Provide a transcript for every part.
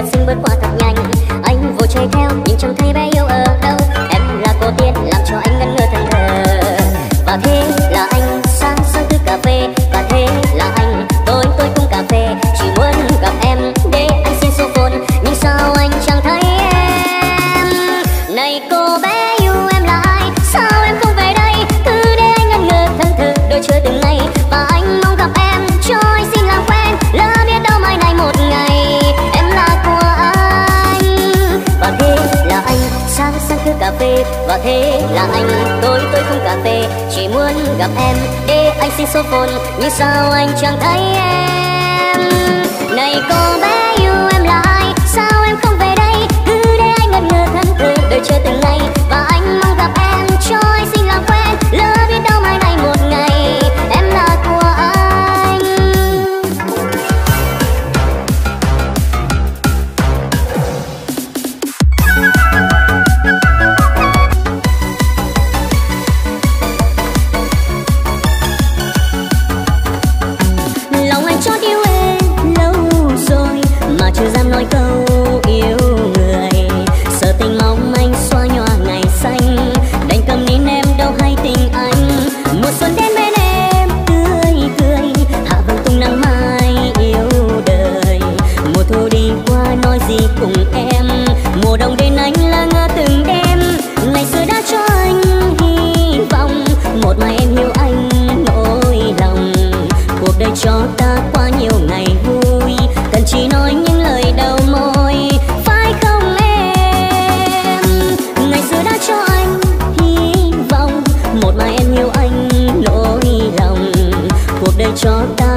đàn sưng bướm qua thật nhanh. Anh vội chạy theo nhưng chẳng thấy bé yêu ở đâu. Em là cô tiên làm cho anh ngẩn ngơ thần thờ. Và thế là anh sáng sáng cứ cà phê. Và thế là anh tôi cũng cà phê. Chỉ muốn gặp em để anh xin số phone, nhưng sao anh chẳng thấy em. Này cô bé yêu em là ai, sao em không về đây, cứ để anh ngẩn ngơ thần thờ đôi chưa từng ngày. Và anh mong gặp em cho anh xin làm quen, lỡ biết đâu mai này một ngày em là của anh. Và thế là anh sáng sáng cứ cà phê. Và thế là anh tôi không cà phê. Chỉ muốn gặp em để anh xin số phone, nhưng sao anh chẳng thấy em. Này cô bé yêu em là ai, sao em không về đây, cứ để anh ngẩn ngơ thân thương đợi chờ từng ngày. Và anh mong gặp em cho anh xin làm quen, lỡ biết đâu mai này một ngày em là của anh. Lòng anh chót yêu em lâu rồi mà chưa dám nói câu yêu người. Sợ tình mong anh xóa nhòa ngày xanh, đành cầm nín em đâu hay tình anh. Mùa xuân đến bên em tươi cười, hạ vầng tung nắng mai yêu đời. Mùa thu đi qua nói gì cùng em, mùa đông đến anh là ngỡ từng đêm. Ngày xưa đã cho anh hy vọng, một ngày em hiểu anh nỗi lòng. Cuộc đời cho ta quá nhiều ngày vui, cần chỉ nói những lời đầu môi, phải không em. Ngày xưa đã cho anh hy vọng, một mà em yêu anh nỗi lòng. Cuộc đời cho ta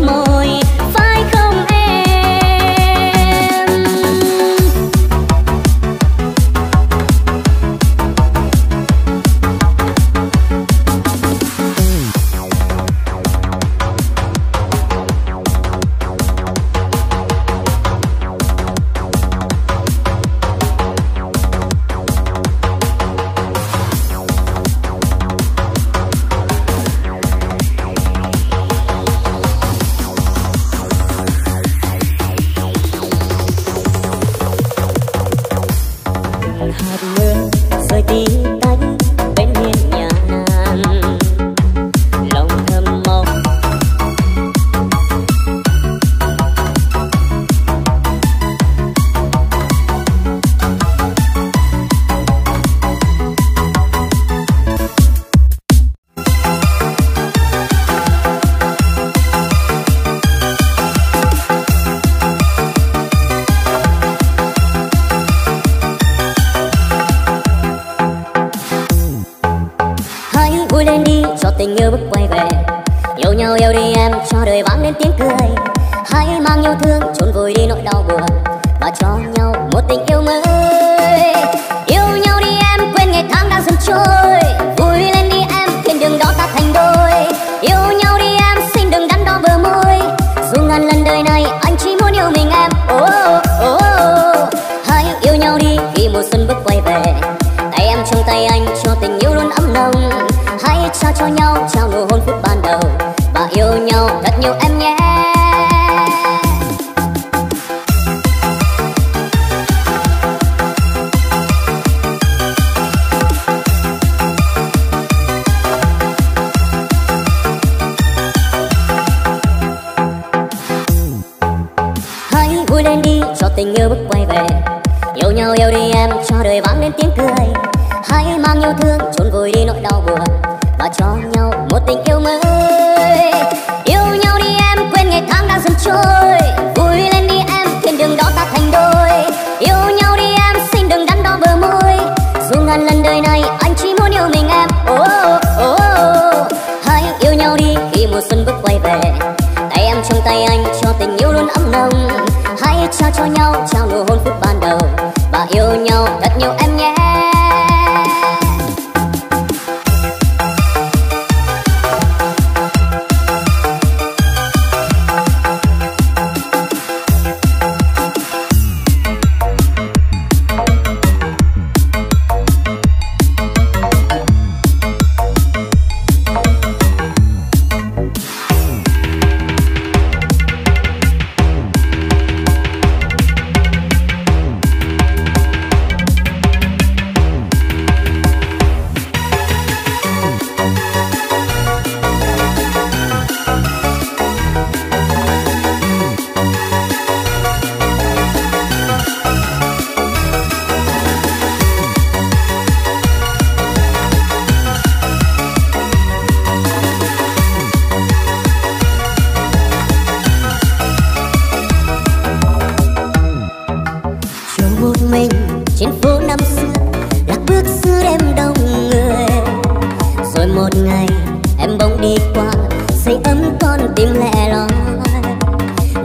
môi, phải không em. Hạt mưa rơi tí tách bên hiên nhà nàng, lòng thầm mong. Vui lên đi cho tình yêu bước quay về, yêu nhau yêu đi em cho đời vang lên tiếng cười. Hãy mang yêu thương chôn vùi đi nỗi đau buồn, và cho nhau một tình yêu mới. Yêu nhau đi em quên ngày tháng đã dần trôi, vui lên đi em thiên đường đó ta thành đôi. Yêu nhau đi em xin đừng đắn đo bờ môi, dù ngàn lần đời này anh chỉ muốn yêu mình em. Hãy yêu nhau đi khi mùa xuân bước quay về, tay em trong tay anh cho tình yêu luôn ấm nồng. Hãy trao cho nhau trao nụ hôn phút ban đầu, và yêu nhau thật nhiều em nhé. Hãy vui lên đi cho tình yêu bước quay về, yêu nhau yêu đi em cho đời vang lên tiếng cười. Hãy mang yêu thương chôn vùi đi nỗi đau buồn, và cho nhau một tình yêu mới. Yêu nhau đi em quên ngày tháng đã dần trôi, vui lên đi em thiên đường đó ta thành đôi. Yêu nhau đi em xin đừng đắn đo bờ môi, dù ngàn lần đời này anh chỉ muốn yêu mình em. Hãy yêu nhau đi khi mùa xuân bước quay về, tay em trong tay anh cho tình yêu luôn ấm nồng. Hãy trao cho nhau trao nụ hôn phút ban đầu, và yêu nhau thật nhiều em nhé. em bỗng đi qua say ấm con tim lẻ loi,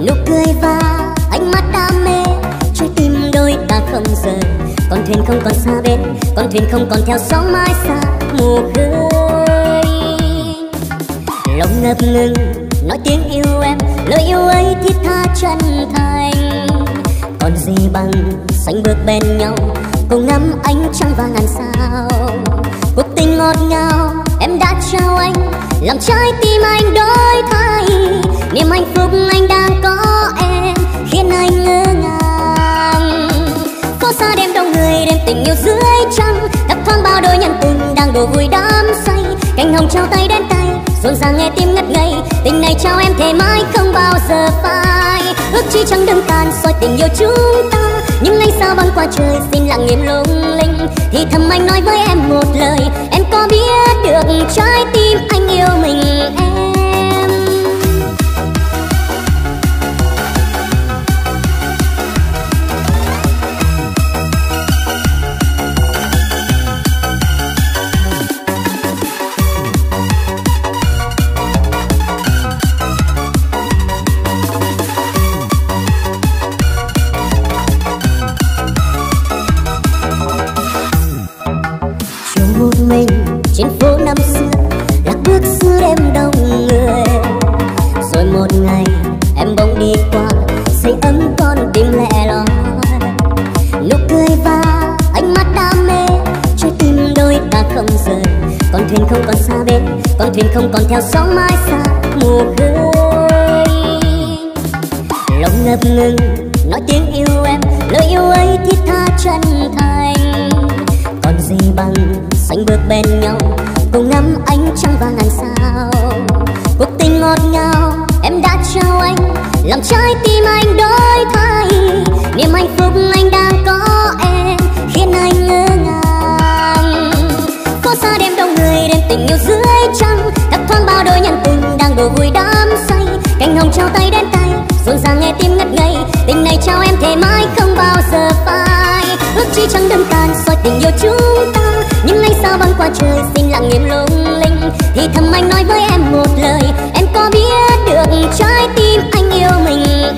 nụ cười và ánh mắt đam mê trái tim đôi ta không rời. Con thuyền không còn xa bên, con thuyền không còn theo sóng mãi xa mù khơi. Lòng ngập ngừng nói tiếng yêu em, lời yêu ấy thiết tha chân thành. Còn gì bằng sánh bước bên nhau, cùng ngắm ánh trăng và ngàn sao. Cuộc tình ngọt ngào em đã trao anh, làm trái tim anh đổi thay. Niềm hạnh phúc anh đang có em khiến anh ngỡ ngàng. Phố xa đêm đông người, đêm tình yêu dưới trăng, gặp thoáng bao đôi nhân tình đang đùa vui đắm say. Cánh hồng trao tay đến tay, rộn ràng nghe tim ngất ngây. Tình này trao em thề mãi không bao giờ phai. Ước chi chẳng đừng tàn soi tình yêu chúng ta, nhưng anh sao băng qua trời xin lặng im lung linh. Thì thầm anh nói với em một lời, em có biết được trái tim anh yêu mình em. Trên phố năm xưa là bước xưa đêm đông người, rồi một ngày em bỗng đi qua say ấm con tim lẻ loi, nụ cười và ánh mắt đam mê trái tim đôi ta không rời. Con thuyền không còn xa bên, con thuyền không còn theo sóng mãi xa mù khơi. Lòng ngập ngừng nói tiếng yêu em, lời yêu ấy thiết tha chân thành. Còn gì bằng sánh bước bên nhau, cùng ngắm ánh trăng và ngàn sao. Cuộc tình ngọt ngào em đã trao anh, làm trái tim anh đổi thay. Niềm hạnh phúc anh đang có em khiến anh ngỡ ngàng. Phố xa đêm đông người, đêm tình yêu dưới trăng, gặp thoáng bao đôi nhân tình đang đùa vui đắm say. Cánh hồng trao tay đến tay, rộn ràng nghe tim ngất ngây. Tình này trao em thề mãi không bao giờ phai. Ước chi chẳng đừng tàn soi tình yêu chúng ta, nhưng anh sao băng qua trời xin lặng im lung linh. Thì thầm anh nói với em một lời, em có biết được trái tim anh yêu mình em.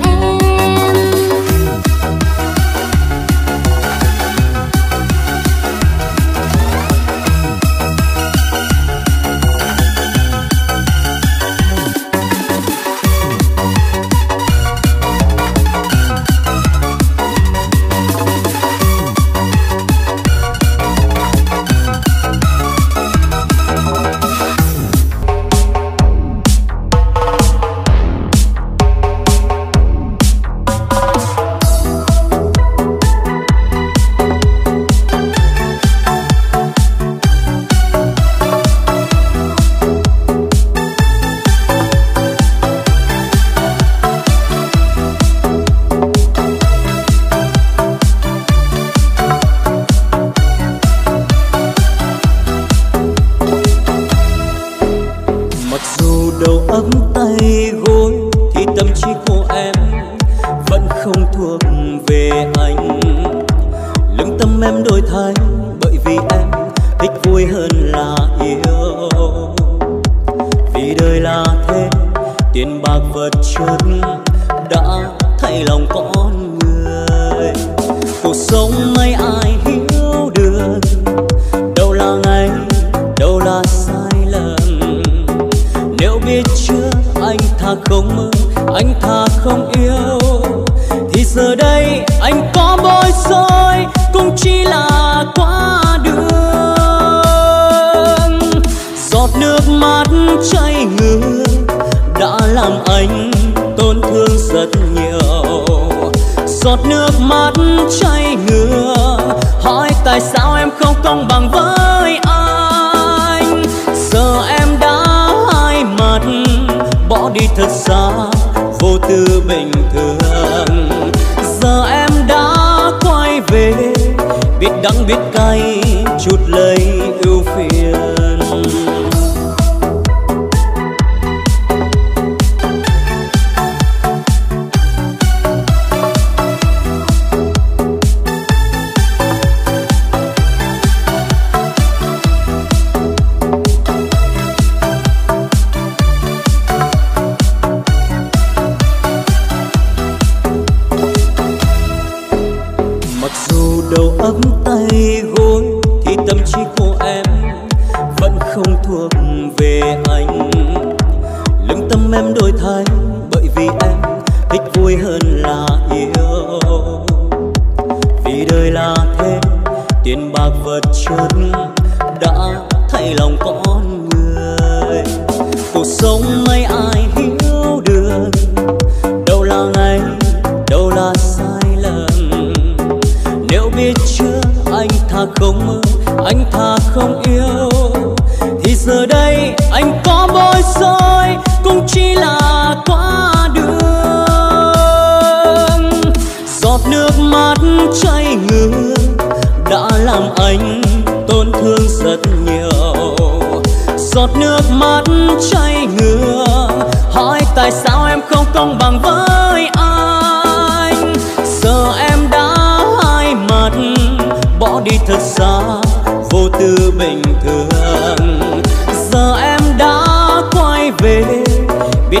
em về anh. Lương tâm em đổi thay bởi vì em thích vui hơn là yêu. Vì đời là thế, tiền bạc vật chất đã thay lòng con người. Cuộc sống mấy ai hiểu được, đâu là ngày, đâu là sai lầm. Nếu biết trước anh thà không mơ, anh thà không yêu, thì giờ đây anh có bối rối cũng chỉ là qua đường. Giọt nước mắt chảy ngược đã làm anh tổn thương rất nhiều. Giọt nước mắt chảy ngược, hỏi tại sao em không công bằng với anh. Giờ em đã hai mặt, bỏ đi thật xa vô tư bình thường. Giờ em đã quay về, biết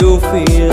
ưu phiền.